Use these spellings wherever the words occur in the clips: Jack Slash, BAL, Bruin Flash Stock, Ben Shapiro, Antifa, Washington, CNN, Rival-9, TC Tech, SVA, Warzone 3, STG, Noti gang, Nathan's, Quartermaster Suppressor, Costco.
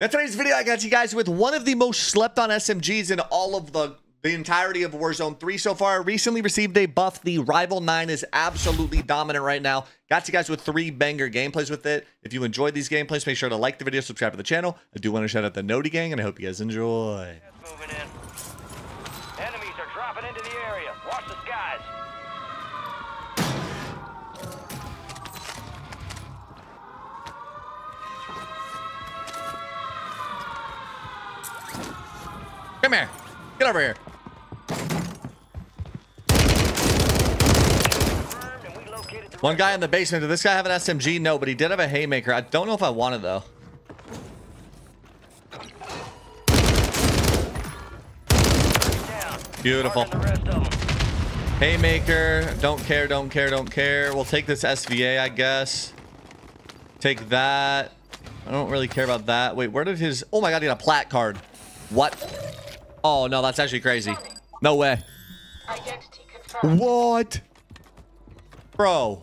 Now, today's video, I got you guys with one of the most slept on SMGs in all of the entirety of Warzone 3 so far. I recently received a buff. The Rival-9 is absolutely dominant right now. Got you guys with 3 banger gameplays with it. If you enjoyed these gameplays, make sure to like the video, subscribe to the channel. I do want to shout out the Noti gang, and I hope you guys enjoy. Moving in. Enemies are dropping into the area. Watch the skies. Come here. Get over here. One guy in the basement. Did this guy have an SMG? No, but he did have a haymaker. I don't know if I want it, though. Beautiful. Haymaker. Don't care, don't care, don't care. We'll take this SVA, I guess. Take that. I don't really care about that. Wait, where did his... Oh, my God, he had a plat card. What? Oh, no, that's actually crazy. No way. Identity confirmed. What? Bro.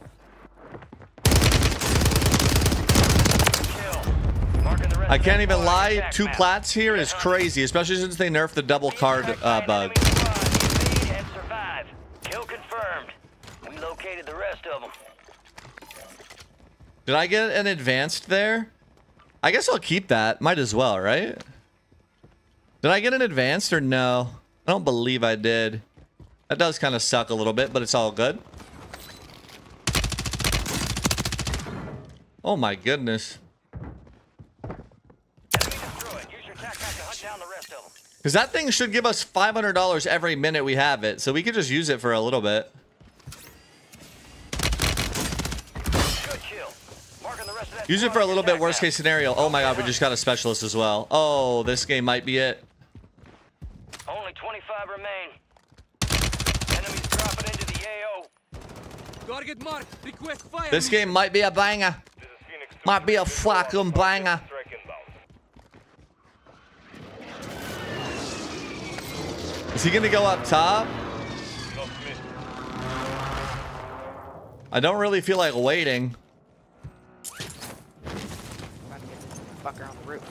I can't even lie. 2 plats here is crazy, especially since they nerfed the double card bug. Did I get an advanced there? I guess I'll keep that. Might as well, right? Did I get an advanced or no? I don't believe I did. That does kind of suck a little bit, but it's all good. Oh my goodness. Because that thing should give us $500 every minute we have it, so we could just use it for a little bit. Use it for a little bit, worst case scenario. Oh my God, we just got a specialist as well. Oh, this game might be it. Only 25 remain. Enemies dropping into the AO. Gotta get marked. Request fire. This game might be a banger. Might be a fucking banger. Is he gonna go up top? I don't really feel like waiting. About to get this fucker on the roof.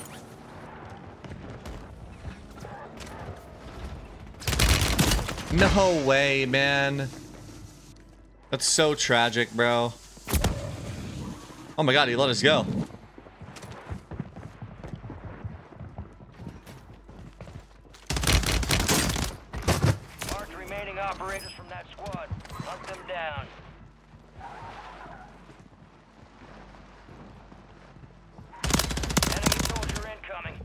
No way, man. That's so tragic, bro. Oh my God, he let us go. Marked remaining operators from that squad. Hunt them down. Enemy soldier incoming.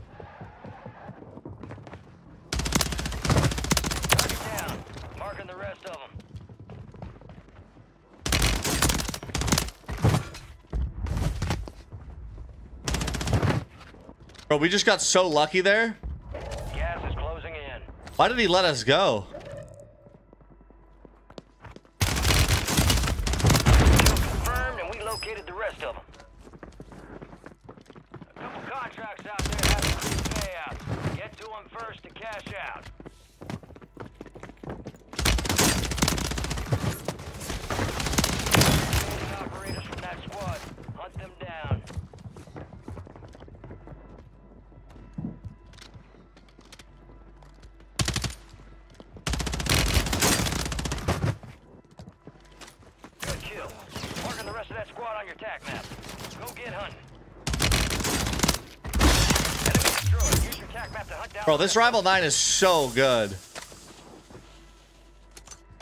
Marking the rest of them. Bro, we just got so lucky there. Gas is closing in. Why did he let us go? Confirmed, and we located the rest of them. A couple contracts out there having free payouts. Get to them first to cash out. Operators from that squad, hunt them down. Attack map. Go get hunting. Enemy destroyed. Use your attack map to hunt down. Bro, this Rival-9 is so good.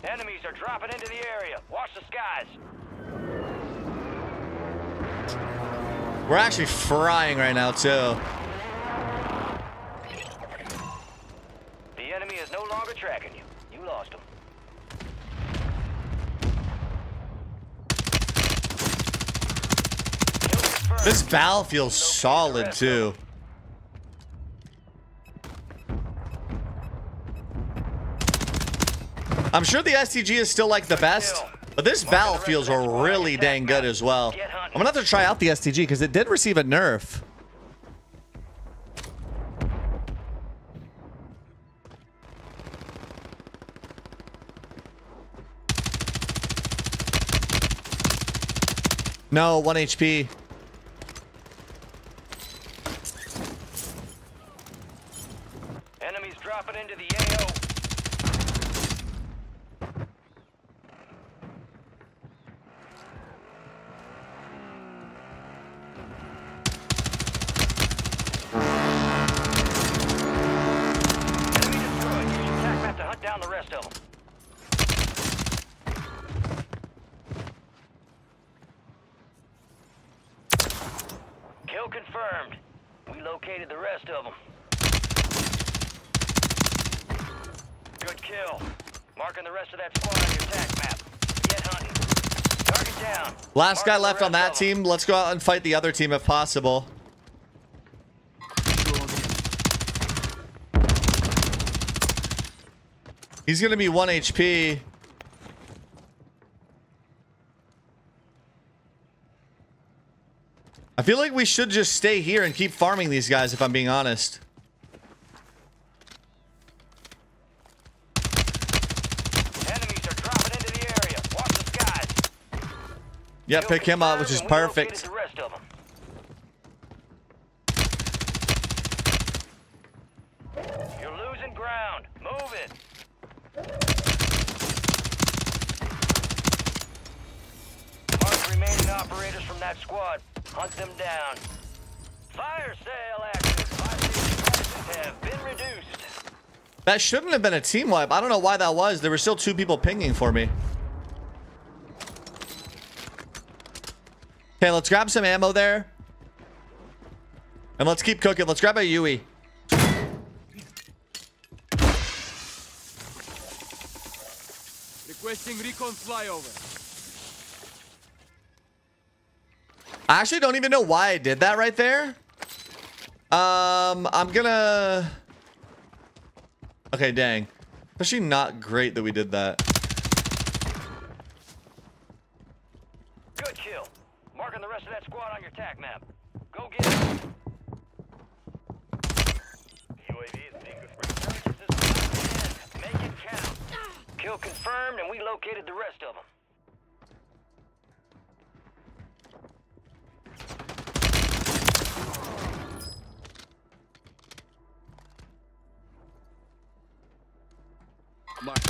Enemies are dropping into the area. Watch the skies. We're actually frying right now, too. The enemy is no longer tracking you. You lost him. This BAL feels solid, too. I'm sure the STG is still, like, the best, but this BAL feels really dang good as well. I'm gonna have to try out the STG, because it did receive a nerf. No, 1 HP. Dropping into the AO. Kill confirmed. We located the rest of them. Good kill. Marking the rest of that squad on your attack map. Get hunting. Target down. Last guy left on that team. Let's go out and fight the other team if possible. He's gonna be 1 HP. I feel like we should just stay here and keep farming these guys, if I'm being honest. Enemies are dropping into the area. Watch the skies. Yeah, pick him up, which is perfect. You're losing ground. Move it. Mark remaining operators from that squad. Hunt them down. Fire sale action. Fire have been reduced. That shouldn't have been a team wipe. I don't know why that was. There were still 2 people pinging for me. Okay, let's grab some ammo there. And let's keep cooking. Let's grab a UE. Requesting recon flyover. I actually don't even know why I did that right there. I'm gonna... Okay, dang. It's actually not great that we did that. Good kill. Marking the rest of that squad on your attack map. Go get it. Confirmed, and we located the rest of them. Mark.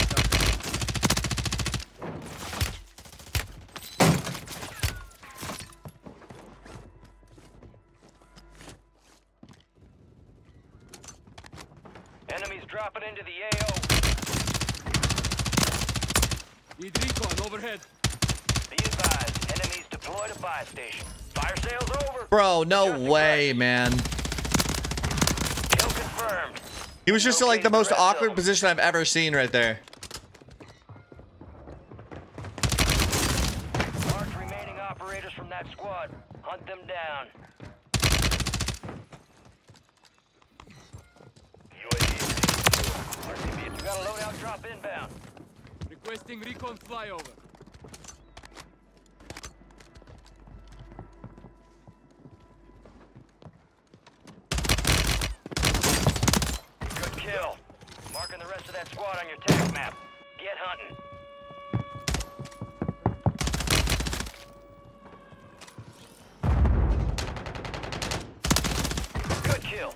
Enemies dropping into the AO. Need recon overhead. Be advised, enemies deployed a buy station. Fire sales over. Bro, no way, man. Kill confirmed. He was just in like the most awkward position I've ever seen right there. Mark remaining operators from that squad. Hunt them down. UAV. You got a loadout drop inbound. Requesting recon flyover. Good kill. Marking the rest of that squad on your attack map. Get hunting. Good kill.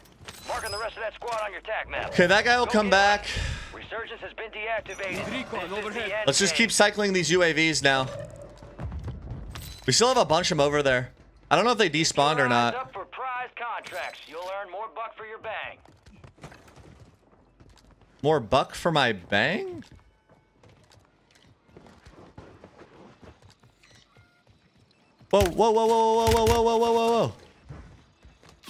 Marking the rest of that squad on your attack map. Okay, that guy will come back. Resurgence has been deactivated. Let's just keep cycling these UAVs now. We still have a bunch of them over there. I don't know if they despawned or not. Up for prize contracts. You'll earn more buck for your bang. More buck for my bang? Whoa, whoa, whoa, whoa, whoa, whoa, whoa, whoa, whoa,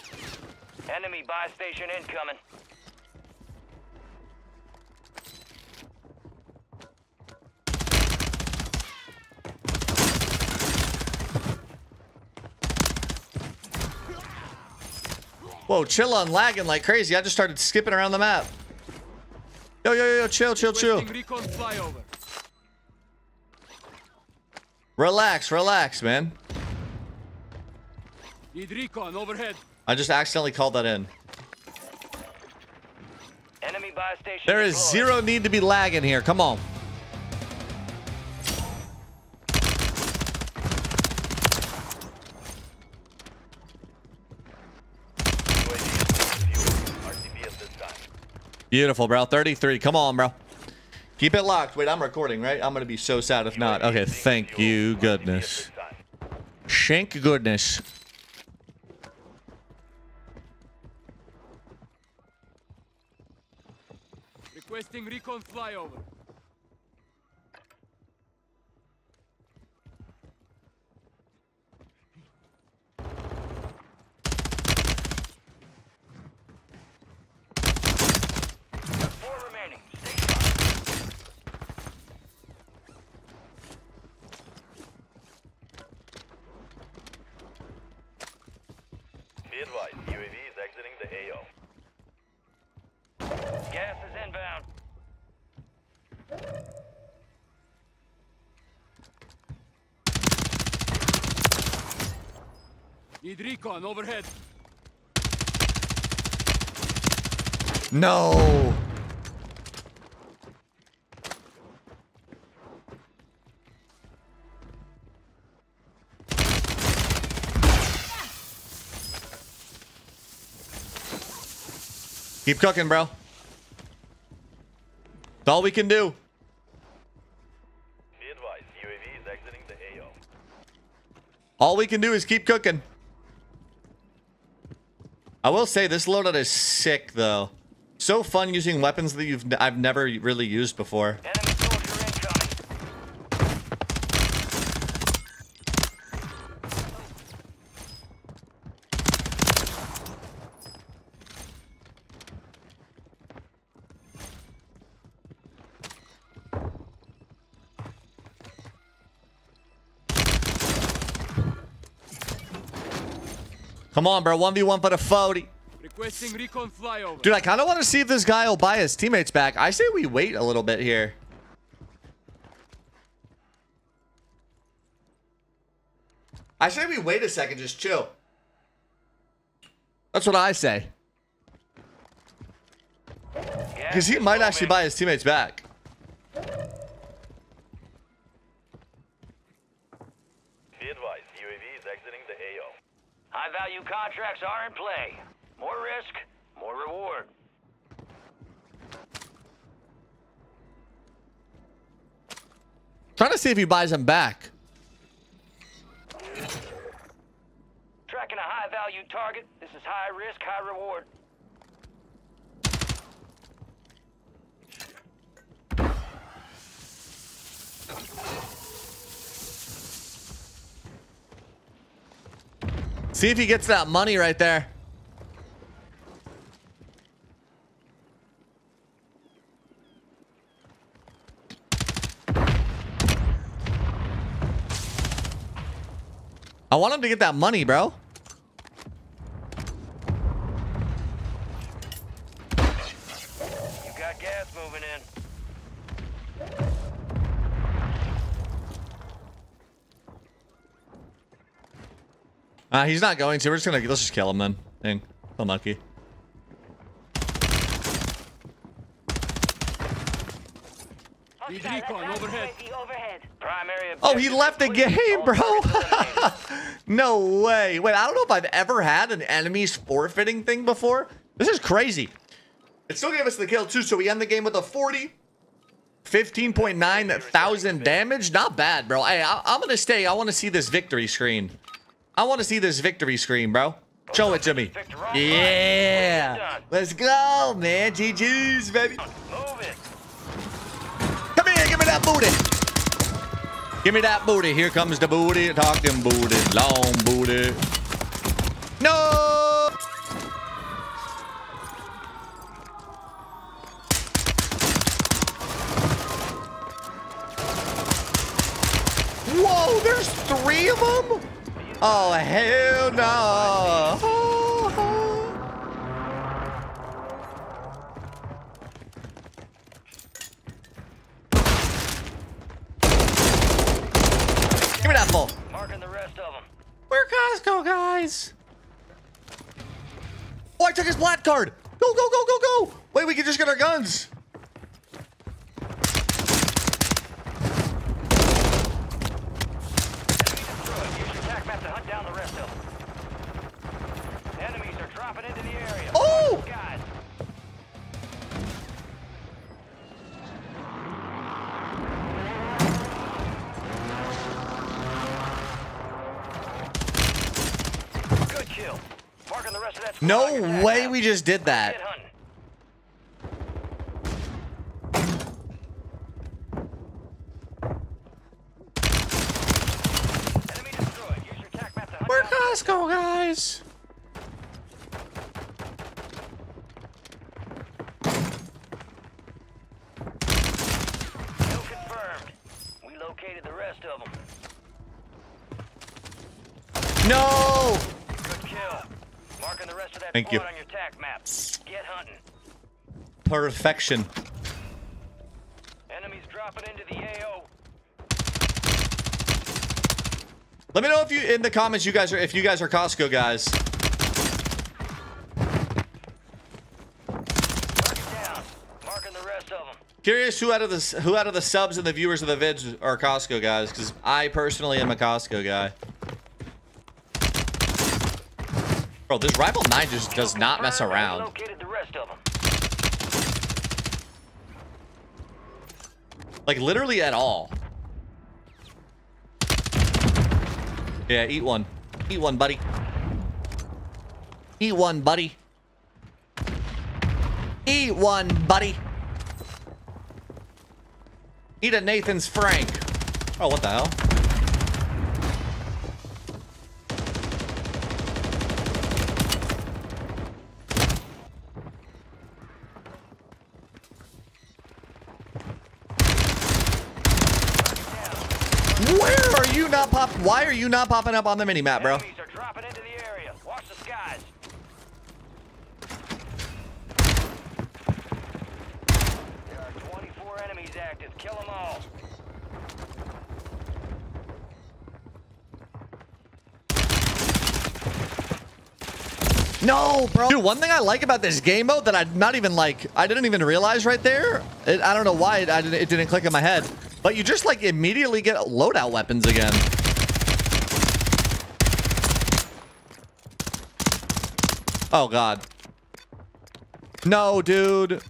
whoa. Enemy buy station incoming. Whoa, chill on lagging like crazy. I just started skipping around the map. Yo, yo, yo, chill, chill, chill. Relax, relax, man. Need recon overhead. I just accidentally called that in. Enemy buy station. There is zero need to be lagging here. Come on. Beautiful, bro. 33. Come on, bro. Keep it locked. Wait, I'm recording, right? I'm going to be so sad if not. Okay, thank you, goodness. Shank goodness. Requesting recon flyover. Need recon overhead. No. Keep cooking, bro. That's all we can do. Be advised, UAV is exiting the AO. All we can do is keep cooking. I will say this loadout is sick though. So fun using weapons that I've never really used before. Enemy soldier incoming. Come on, bro. 1v1 for the 40. Requesting recon flyover. Dude, I kind of want to see if this guy will buy his teammates back. I say we wait a little bit here. I say we wait a second. Just chill. That's what I say. Because he might actually buy his teammates back. High-value contracts are in play. More risk, more reward. Trying to see if he buys them back. Tracking a high-value target. This is high risk, high reward. See if he gets that money right there. I want him to get that money, bro. You got gas moving in. He's not going to. We're just gonna let's just kill him then. Dang, unlucky. Oh, he left the game, bro. No way. Wait, I don't know if I've ever had an enemy's forfeiting thing before. This is crazy. It still gave us the kill too, so we end the game with a 40. 15,900 damage. Not bad, bro. Hey, I'm gonna stay. I want to see this victory screen. I want to see this victory screen, bro. Show it to me. Yeah. Let's go, man. GG's, baby. Come here. Give me that booty. Give me that booty. Here comes the booty. Talking booty. Long booty. No. Whoa, there's 3 of them? Oh, hell no. Give me that ball. Marking the rest of them. We're Costco, guys. Oh, I took his black card. Go, go, go, go, go. Wait, we can just get our guns. Enemies are dropping into the area. Oh! God. No way we just did that. We're Costco, guys. No! Good kill. Marking the rest of that board on your tack map. Get hunting. Perfection. Enemies dropping into the AO. Let me know if you in the comments if you guys are Costco guys. Down. Marking the rest of them. Curious who out of the subs and the viewers of the vids are Costco guys, because I personally am a Costco guy. Bro, this Rival-9 just does not mess around. Like, literally at all. Yeah, eat one. Eat one, buddy. Eat one, buddy. Eat one, buddy. Eat a Nathan's Frank. Oh, what the hell? Why are you not popping up on the mini map, bro? Enemies are dropping into the area. Watch the skies. There are 24 enemies active. Kill them all. No, bro. Dude, one thing I like about this game mode that I'm not even like, I didn't even realize right there. I don't know why it didn't click in my head. But you just like immediately get loadout weapons again. Oh God. No, dude.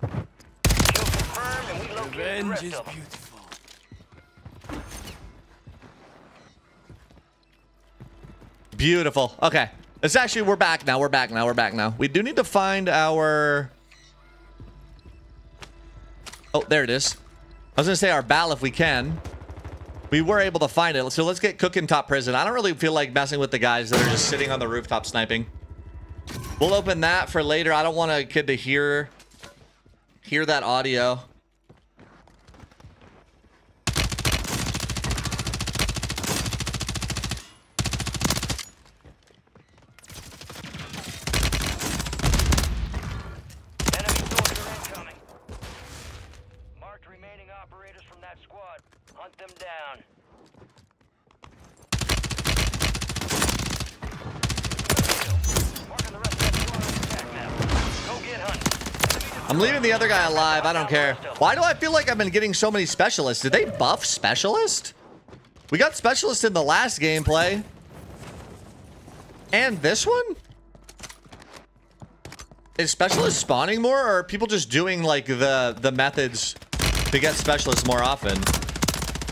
Revenge is beautiful. Beautiful. Okay. It's actually, we're back now. We do need to find our... Oh, there it is. I was going to say our BAL if we can. We were able to find it. So let's get cooking top prison. I don't really feel like messing with the guys that are just sitting on the rooftop sniping. We'll open that for later. I don't want a kid to hear that audio. Enemy soldier incoming. Marked remaining operators from that squad. Hunt them down. I'm leaving the other guy alive. I don't care. Why do I feel like I've been getting so many specialists? Did they buff specialist? We got specialist in the last gameplay. And this one? Is specialist spawning more, or are people just doing like the methods to get specialists more often?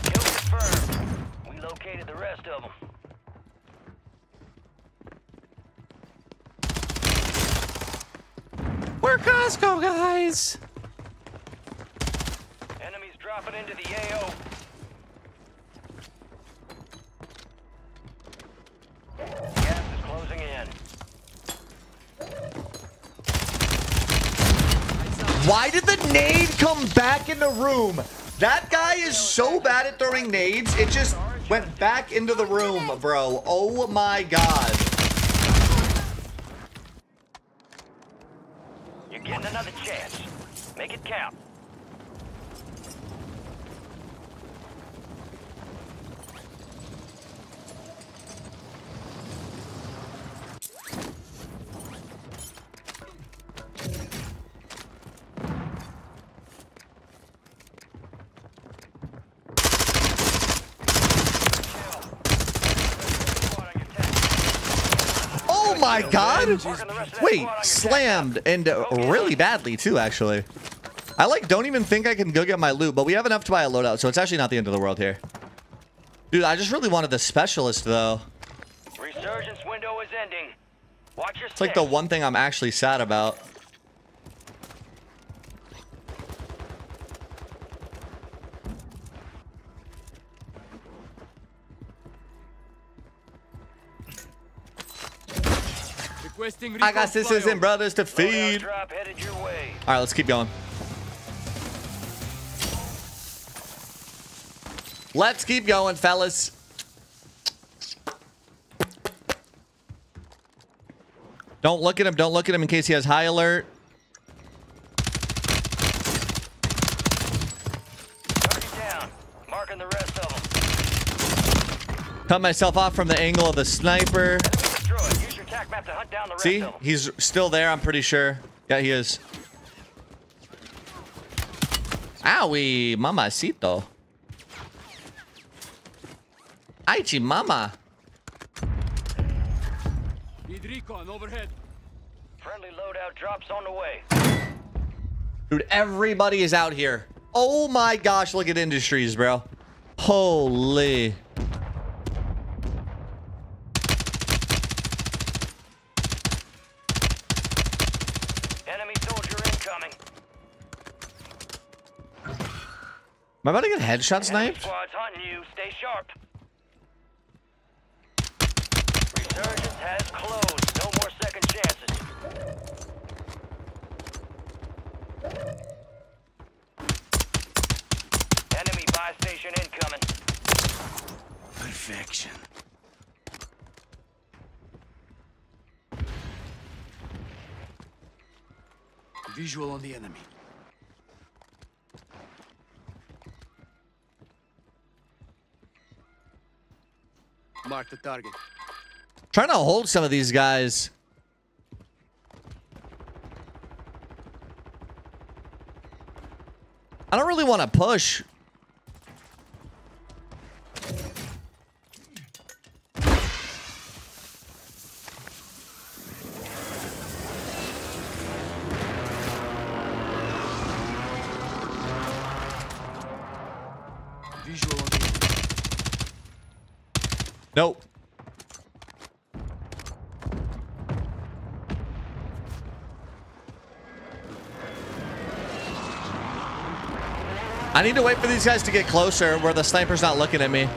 Kill confirmed. We located the rest of them. We're Costco, guys. Enemies dropping into the AO. Gas is closing in. Why did the nade come back in the room? That guy is so bad at throwing nades. It just went back into the room, bro. Oh my God. Getting another chance. Make it count. Oh my God! Wait, slammed and really badly too. Actually, I like don't even think I can go get my loot, but we have enough to buy a loadout, so it's actually not the end of the world here. Dude, I just really wanted the specialist though. Resurgence window is ending. It's like the one thing I'm actually sad about. I got sisters and brothers to feed. Alright, let's keep going. Let's keep going, fellas. Don't look at him. Don't look at him in case he has high alert. Target down. Marking the rest of them. Cut myself off from the angle of the sniper. Use your tac map to hunt down the rest. See, he's still there. I'm pretty sure. Yeah, he is. Owie, mamacito. Aichi, mama. Need recon overhead. Friendly loadout drops on the way. Dude, everybody is out here. Oh my gosh, look at Industries, bro. Holy. Enemy soldier incoming. Am I about to get headshot sniped? Squad's hunting you. Stay sharp. Resurgence has closed. No more second chances. Enemy buy station incoming. Perfection. Visual on the enemy. Mark the target. Trying to hold some of these guys. I don't really want to push. Visual on the... Nope. I need to wait for these guys to get closer where the sniper's not looking at me.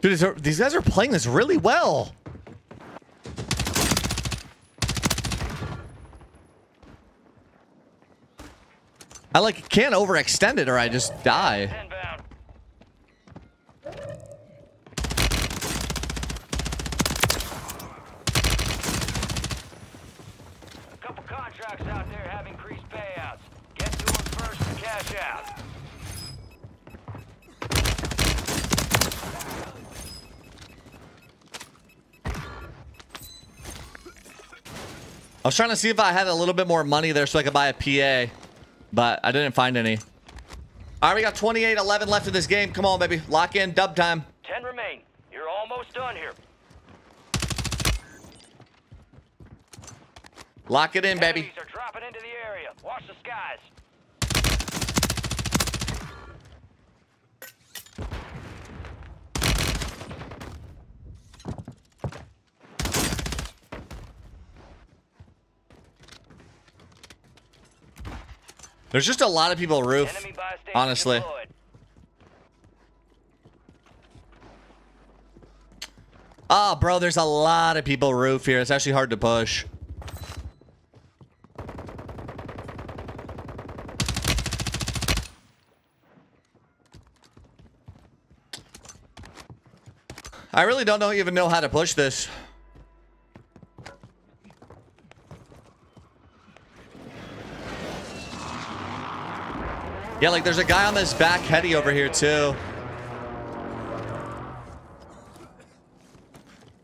Dude, these guys are playing this really well. I like can't overextend it or I just die. A couple contracts out there have increased payouts. Get to them first and cash out. I was trying to see if I had a little bit more money there so I could buy a PA, but I didn't find any. All right, we got 28-11 left in this game. Come on, baby. Lock in. Dub time. 10 remain. You're almost done here. Lock it in, baby. Enemies are dropping into the area. Watch the skies. There's just a lot of people roof, honestly. Oh, bro, there's a lot of people roof here. It's actually hard to push. I really don't even know how to push this. Yeah, like there's a guy on this back heady over here too.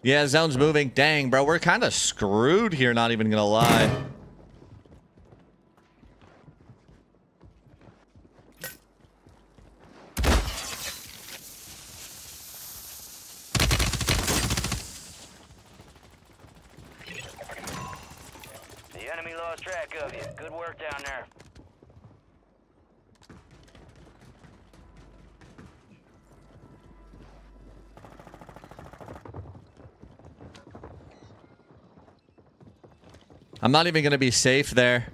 Yeah, zone's moving. Dang, bro, we're kind of screwed here, not even gonna lie. The enemy lost track of you. Good work down there. I'm not even going to be safe there.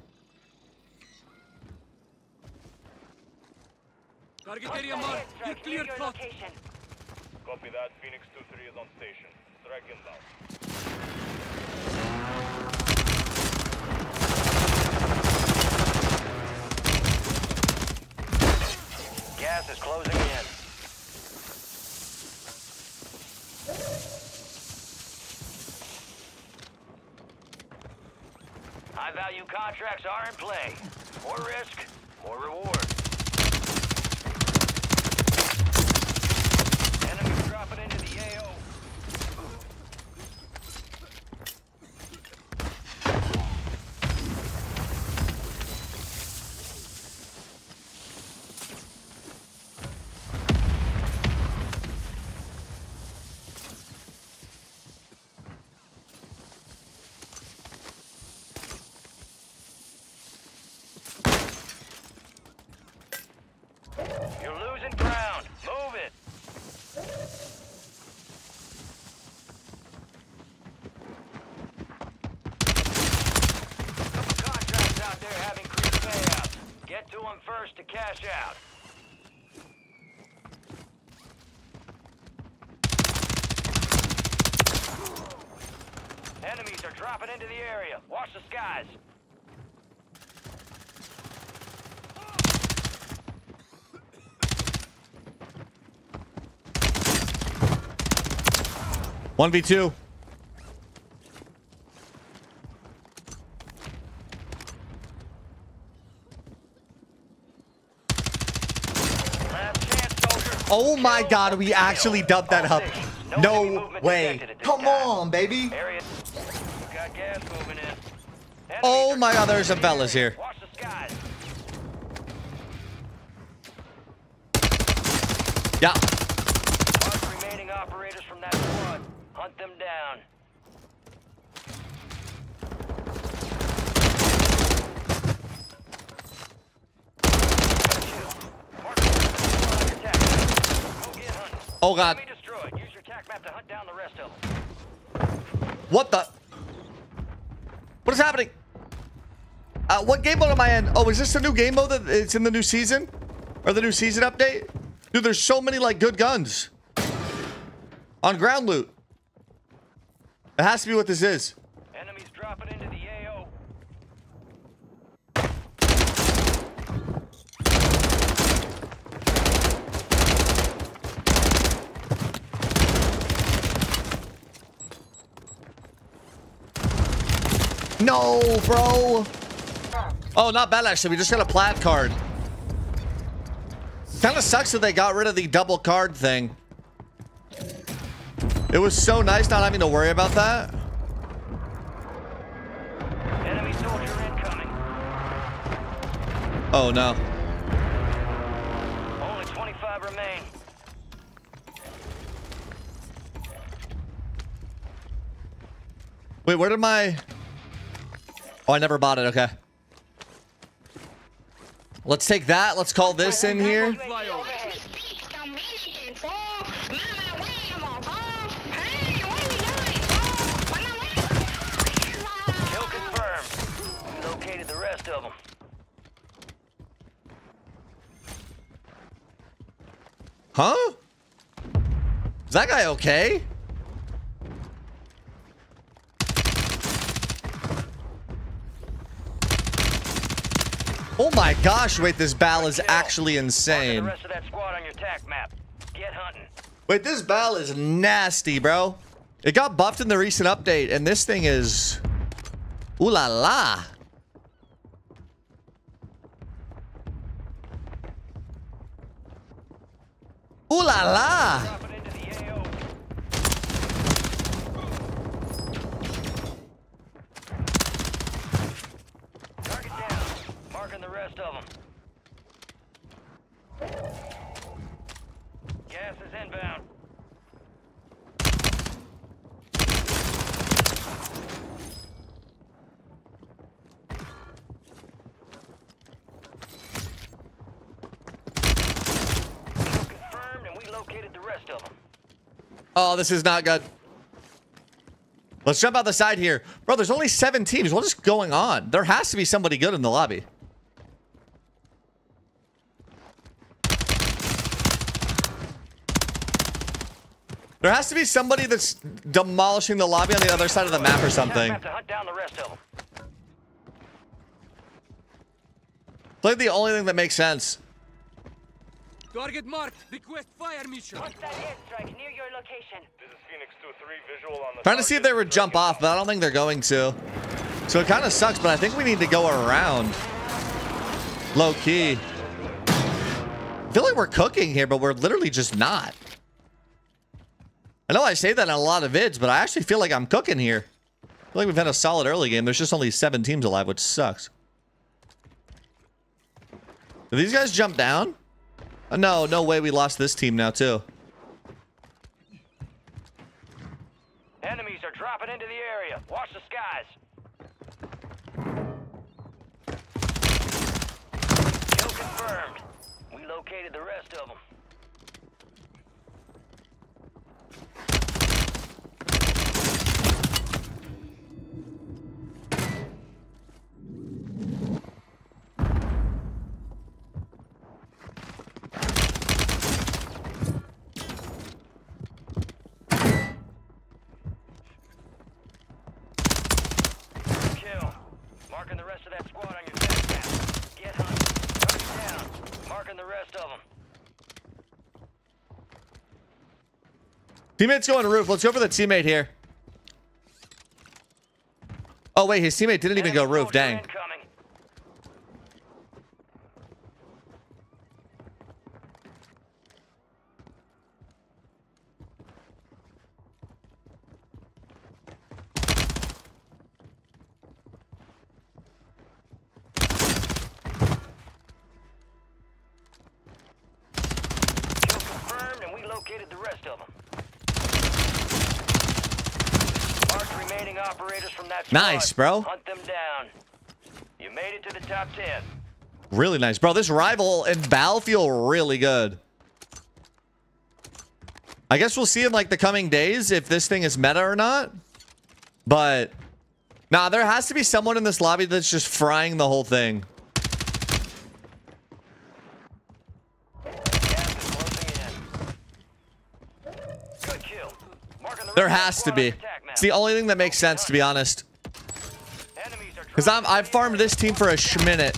Target area marked. You're cleared cut. Copy that. Phoenix 2-3 is on station. Strike him down. Gas is closing in. High-value contracts are in play. More risk, more reward. Enemy dropping into the out. Enemies are dropping into the area. Watch the skies. One v two. Oh my god, we actually dubbed that up. No way. Come on, baby. Oh my god, there's some fellas here. Yeah. Remaining operators from that squad. Hunt them down. Oh god. Use your tac map to hunt down the rest of them. What the? What is happening? What game mode am I in? Oh, is this the new game mode that it's in the new season? Or the new season update? Dude, there's so many like good guns. On ground loot. It has to be what this is. Enemies dropping into the AO. No, bro. Oh, not bad, actually. We just got a plat card. Kind of sucks that they got rid of the double card thing. It was so nice not having to worry about that. Enemy soldier incoming. Oh, no. Only 25 remain. Wait, where did my... Oh, I never bought it. Okay. Let's take that. Let's call this in here. Kill confirmed. Located the rest of them. Huh? Is that guy okay? Oh my gosh, wait, this BAL is actually insane. Mark the rest of that squad on your tac map. Get hunting. Wait, this BAL is nasty, bro. It got buffed in the recent update, and this thing is... Ooh la la. Ooh la la! Target down. Marking the rest of them. Gas is inbound. Oh, this is not good. Let's jump out the side here. Bro, there's only 7 teams. What is going on? There has to be somebody good in the lobby. There has to be somebody that's demolishing the lobby on the other side of the map or something. It's like the only thing that makes sense. Target marked. Request fire mission. Near your location. This is Phoenix 2-3, visual on the trying to see if they would jump off, but I don't think they're going to. So it kind of sucks, but I think we need to go around. Low key. I feel like we're cooking here, but we're literally just not. I know I say that in a lot of vids, but I actually feel like I'm cooking here. I feel like we've had a solid early game. There's just only 7 teams alive, which sucks. Do these guys jump down? No, no way we lost this team now, too. Enemies are dropping into the area. Watch the skies. Kill confirmed. We located the rest of them. Teammate's going to roof. Let's go for the teammate here. Oh, wait. His teammate didn't even go roof. Dang. Kill confirmed, and we located the rest of them. Remaining operators from that squad. Nice, bro. Hunt them down. You made it to the top 10. Really nice, bro. This rival and BAL feel really good. I guess we'll see in like the coming days if this thing is meta or not. But nah, there has to be someone in this lobby that's just frying the whole thing. Good kill. There has to be. It's the only thing that makes sense, to be honest. Because I've farmed this team for a schminute.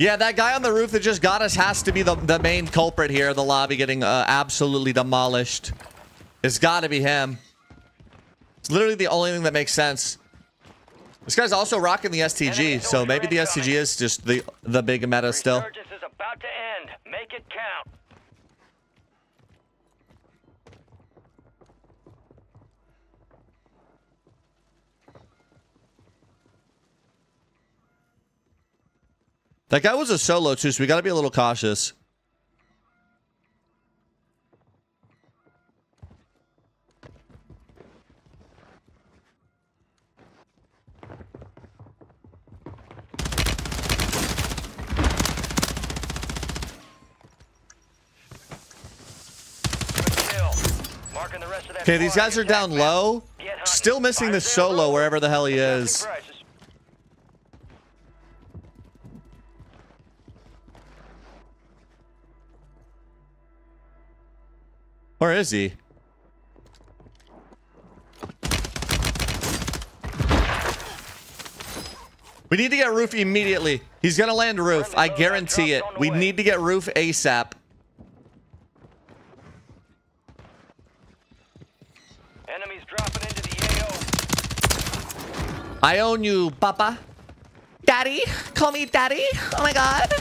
Yeah, that guy on the roof that just got us has to be the main culprit here. The lobby getting absolutely demolished. It's got to be him. It's literally the only thing that makes sense. This guy's also rocking the STG, so maybe the STG is just the big meta still. Resurgence is about to end. Make it count. That guy was a solo too, so we gotta be a little cautious. Okay, these guys are down low. Still missing this solo wherever the hell he is. Or is he? We need to get roof immediately. He's gonna land roof. I guarantee it. We need to get roof ASAP. Enemies dropping into the AO. I own you, Papa. Daddy, call me daddy. Oh my god.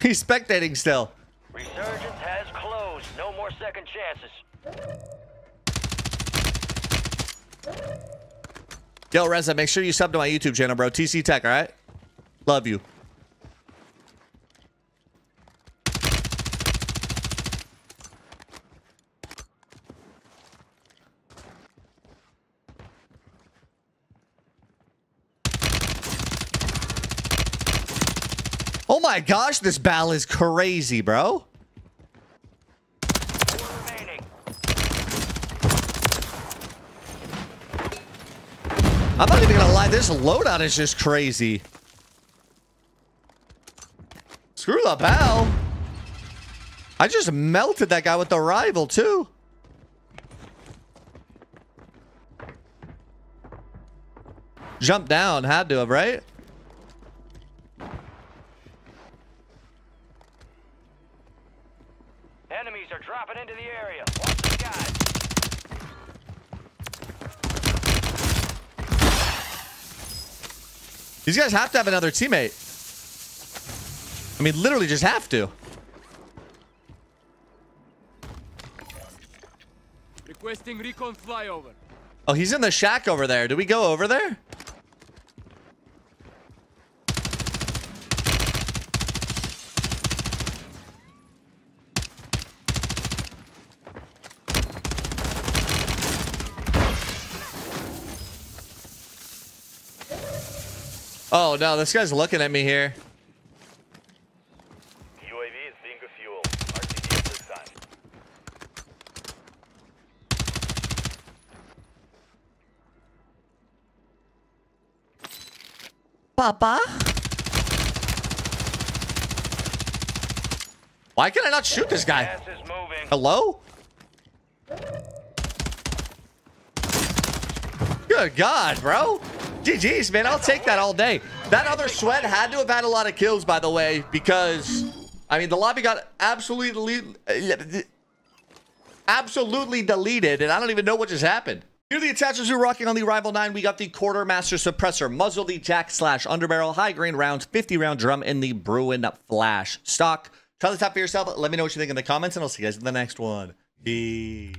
He's spectating still. Resurgence has closed. No more second chances. Yo, Reza, make sure you sub to my YouTube channel, bro. TC Tech, all right? Love you. Oh my gosh, this BAL is crazy, bro. I'm not even gonna lie, this loadout is just crazy. Screw the BAL. I just melted that guy with the rival too. Jump down, had to have, right? Enemies are dropping into the area. Watch the guys. These guys have to have another teammate. I mean, literally just have to. Requesting recon flyover. Oh, he's in the shack over there. Do we go over there? Oh no, this guy's looking at me here. UAV is being refueled. RTB at this time. Papa? Why can I not shoot this guy? Hello? Good God, bro. GG's, man. I'll take that all day. That other sweat had to have had a lot of kills, by the way, because, I mean, the lobby got absolutely deleted, and I don't even know what just happened. Here are the attachments we're rocking on the Rival-9. We got the Quartermaster Suppressor, Muzzle, the Jack Slash, Underbarrel, High Grain Rounds, 50-round Drum, and the Bruin Flash Stock. Try this out for yourself. Let me know what you think in the comments, and I'll see you guys in the next one. Peace.